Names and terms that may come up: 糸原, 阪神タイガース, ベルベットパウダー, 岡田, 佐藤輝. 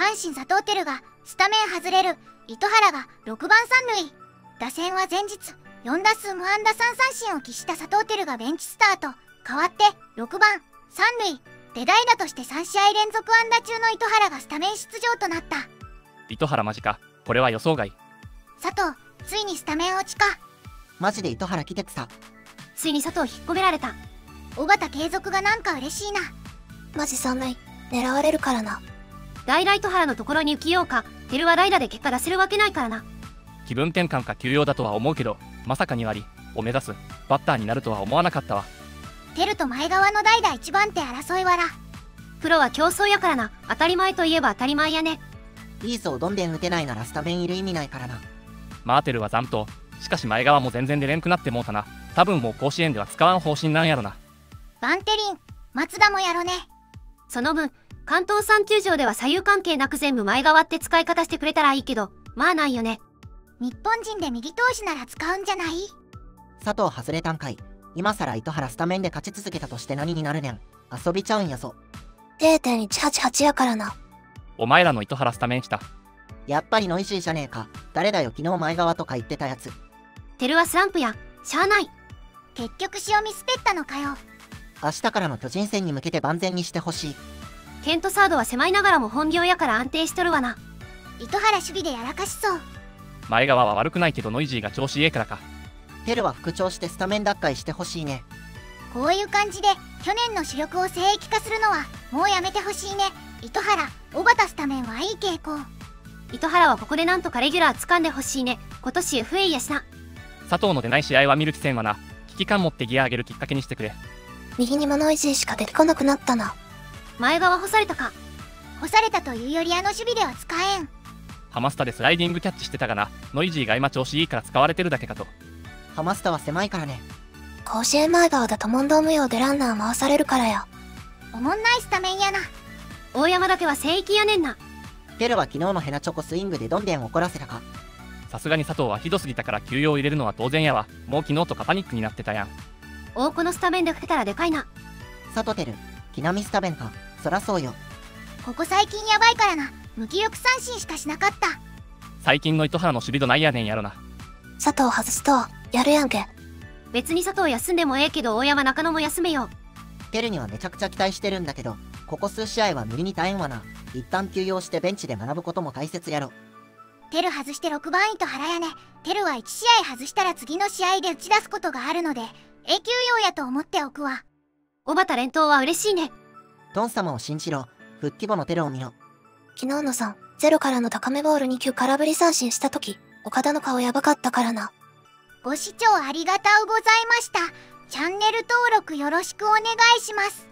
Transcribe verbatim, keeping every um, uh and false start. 阪神佐藤輝がスタメン外れる、糸原がろくばん三塁。打線は前日よん打数無安打さん三振を喫した佐藤輝がベンチスタート、代わってろくばん三塁で代打としてさん試合連続安打中の糸原がスタメン出場となった。糸原マジか、これは予想外。佐藤、ついにスタメン落ちか。マジで糸原来てくさ。ついに佐藤引っ込められた。小畑継続がなんか嬉しいな。マジ寒い、狙われるからな。代打糸原のところに浮きようか。照は代打で結果出せるわけないからな。気分転換か休養だとは思うけど、まさかに割を目指すバッターになるとは思わなかったわ。照と前側の代打いちばん手争いわら。プロは競争やからな。当たり前といえば当たり前やね。リースをどんでん打てないならスタメンいる意味ないからな。マーテルは残党、しかし前側も全然出れんくなってもうたな。多分もう甲子園では使わん方針なんやろな。バンテリン松田もやろね。その分関東さん球場では左右関係なく全部前側って使い方してくれたらいいけど、まあないよね。日本人で右投手なら使うんじゃない？佐藤外れたんかい。今さら糸原スタメンで勝ち続けたとして何になるねん。遊びちゃうんやぞ。 ゼロ点いちはちはち やからな。お前らの糸原スタメンした。やっぱりノイジーじゃねえか。誰だよ昨日前側とか言ってたやつ。照はスランプや、しゃあない。結局塩見スペッタのかよ。明日からの巨人戦に向けて万全にしてほしい。ケントサードは狭いながらも本業やから安定しとるわな。糸原守備でやらかしそう。前川は悪くないけどノイジーが調子いいからか。照は復調してスタメン奪回してほしいね。こういう感じで去年の主力を聖域化するのはもうやめてほしいね。糸原、小畑スタメンはいい傾向。糸原はここでなんとかレギュラー掴んでほしいね。今年 エフエー やしな。佐藤の出ない試合は見る気せんわな。危機感持ってギア上げるきっかけにしてくれ。右にもノイジーしか出てこなくなったな。前側干されたか。干されたというよりあの守備では使えん。ハマスタでスライディングキャッチしてたがな。ノイジーが今調子いいから使われてるだけかと。ハマスタは狭いからね。甲子園前側だと問答無用でランナー回されるからや。おもんないスタメンやな。大山だけは聖域やねんな。テルは昨日のヘナチョコスイングでどんでん怒らせたか。さすがに佐藤はひどすぎたから休養を入れるのは当然やわ。もう昨日とかパニックになってたやん。大子のスタメンで勝てたらでかいな。佐藤テル、木浪スタメンか。そらそうよ。ここ最近やばいからな。無気力三振しかしなかった。最近の糸原の守備度ないやねんやろな。佐藤外すとやるやんけ。別に佐藤休んでもええけど大山中野も休めよ。テルにはめちゃくちゃ期待してるんだけど、ここ数試合は無理に耐えんわな。一旦休養してベンチで学ぶことも大切やろ。テル外してろくばん糸原やね。テルはいち試合外したら次の試合で打ち出すことがあるので、永久用やと思っておくわ。小畑連投は嬉しいね。ドン様を信じろ。復帰後のテルを見ろ。昨日のさん、ゼロからの高めボールに球空振り三振した時、岡田の顔やばかったからな。ご視聴ありがとうございました。チャンネル登録よろしくお願いします。